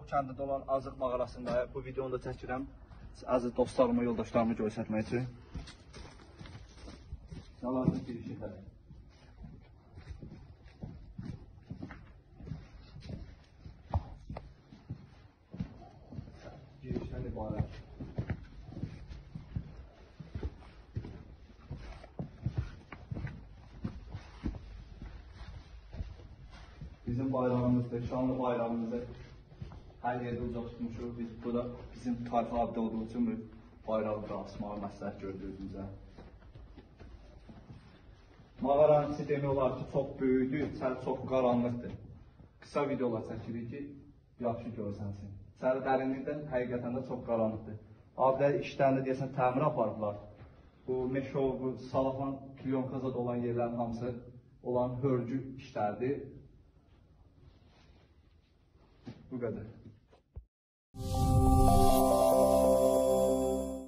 Meşov kəndində olan Azıx mağarasında bu videonu da çəkirəm. Əziz dostlarımı, yoldaşlarımı göstərmək üçün. Salafan bir şey var. Girişdən ibarət. Bizim bayrağımızdır, şanlı bayrağımızdır. Her yerde uzaq tutmuşuq. Biz burada bizim tayfa adlı olduğu için bu bayrağı da asmağı məsləhət gördük bizə. Mağaranın içi demək olar ki, çox böyüdür, içəri çox qaranlıqdır. Qısa videolar çəkirik ki, yaxşı görsənsin. İçəri dərinlikdən həqiqətən də çox qaranlıqdır. Adilər işlərini deyəsən təmir aparıblar. Bu Meşov, bu Salafan, Kyonkazad olan yerlərin hamısı olan hörgü işlərdir. Bu kadar.